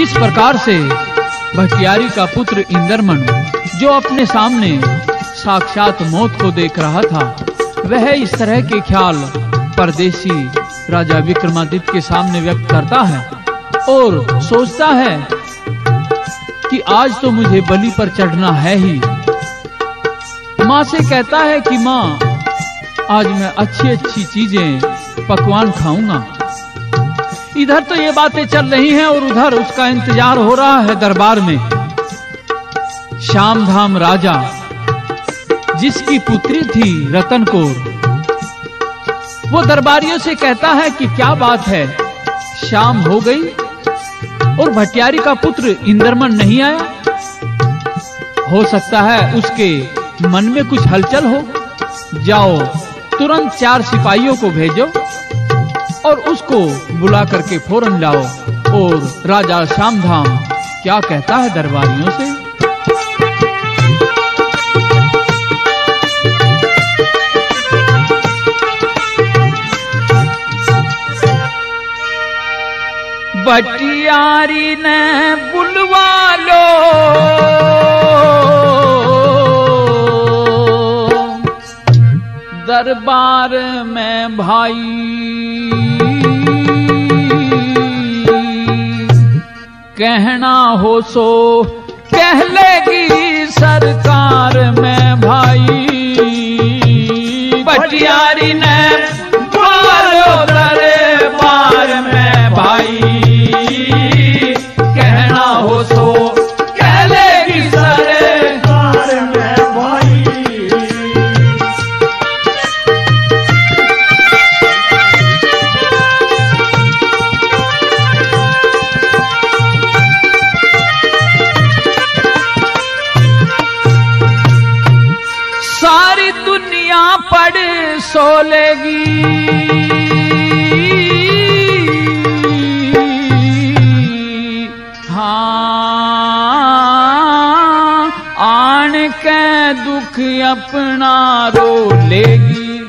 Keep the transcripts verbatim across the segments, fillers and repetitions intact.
इस प्रकार से भटियारी का पुत्र इंद्रमन जो अपने सामने साक्षात मौत को देख रहा था, वह इस तरह के ख्याल परदेशी राजा विक्रमादित्य के सामने व्यक्त करता है और सोचता है कि आज तो मुझे बलि पर चढ़ना है ही। मां से कहता है कि मां, आज मैं अच्छी अच्छी चीजें पकवान खाऊंगा। इधर तो ये बातें चल रही हैं और उधर उसका इंतजार हो रहा है दरबार में। श्यामधाम राजा, जिसकी पुत्री थी रतन कौर, वो दरबारियों से कहता है कि क्या बात है, शाम हो गई और भटियारी का पुत्र इंद्रमन नहीं आया। हो सकता है उसके मन में कुछ हलचल हो। जाओ, तुरंत चार सिपाहियों को भेजो और उसको बुला करके फौरन लाओ। और राजा श्यामधाम क्या कहता है दरबारियों से? भटियारी ने बुलवा लो, दरबार में भाई कहना हो सो कह लेगी सरकार में भाई। भटियारी ने बुलवा लो, दरबार में भाई सोलेगी। हाँ, आन के दुख अपना रो लेगी,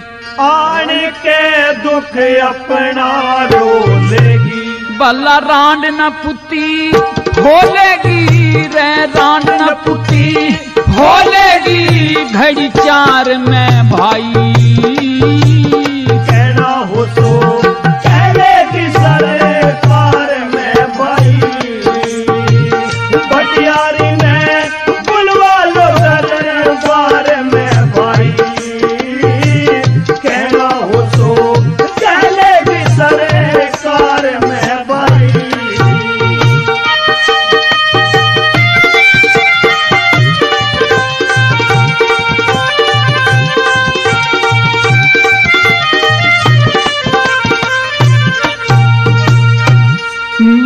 आन के दुख अपना रो लेगी। भला रांड न पुती होलेगी, रे रांड न पुती होलेगी घड़ी चार में भाई। कहना हो तो कहने की सरकार में भाई। भटियारी में बुलवा लो, दरबार में भाई कहना हो तो कहने की सरकार में भाई।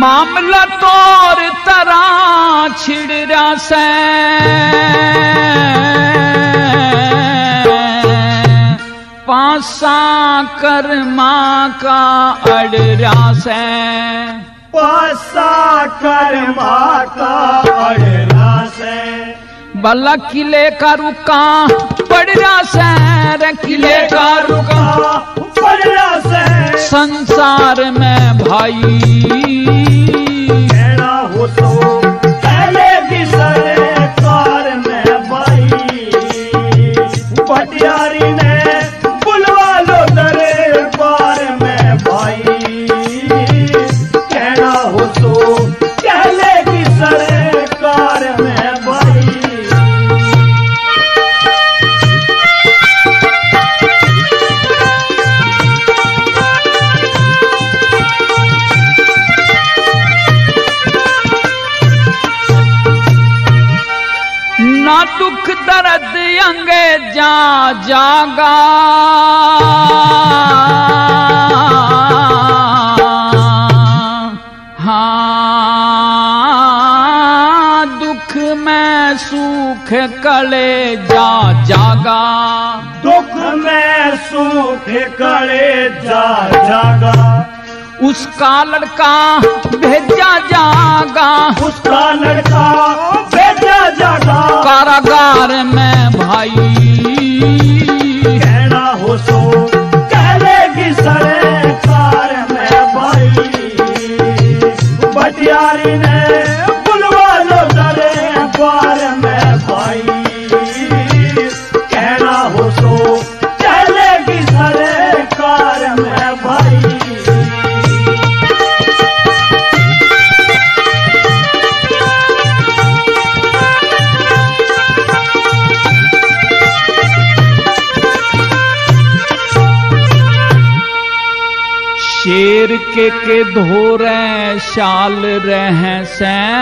मामला तोर तरा छिड़ा से पासा कर्मा का अड़रा से पासा कर्मा का अड़रा से। भला किले का रुका पड़रा से, किले का रुका पड़रा से संसार में भाई। जा जागा हाँ, दुख में सुख कले जा जागा, दुख में सुख कले जा जागा। उसका लड़का भेजा जागा, उसका लड़का भेजा जागा कारागार में भाई। कहना हो सो कहने की सरकार में भाई। हथियारी ने बुलवा लो डरे पार में भाई, कहना हो सो चलेगी सरे कार में भाई। शेर के के धोरे शाल रहे सैं,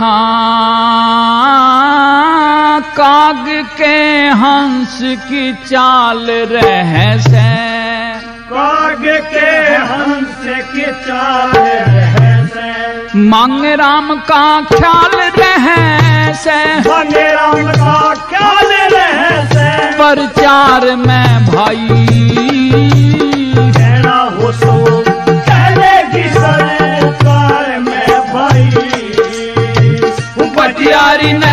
हाँ काग के हंस की चाल रहे सैं, काग के हंस की चाल रहे सैं, मांग राम का ख्याल रहे सैं, मांग राम का ख्याल प्रचार में भाई, कहना हो सो चलेगी सरकार में भाई। पटियारी ने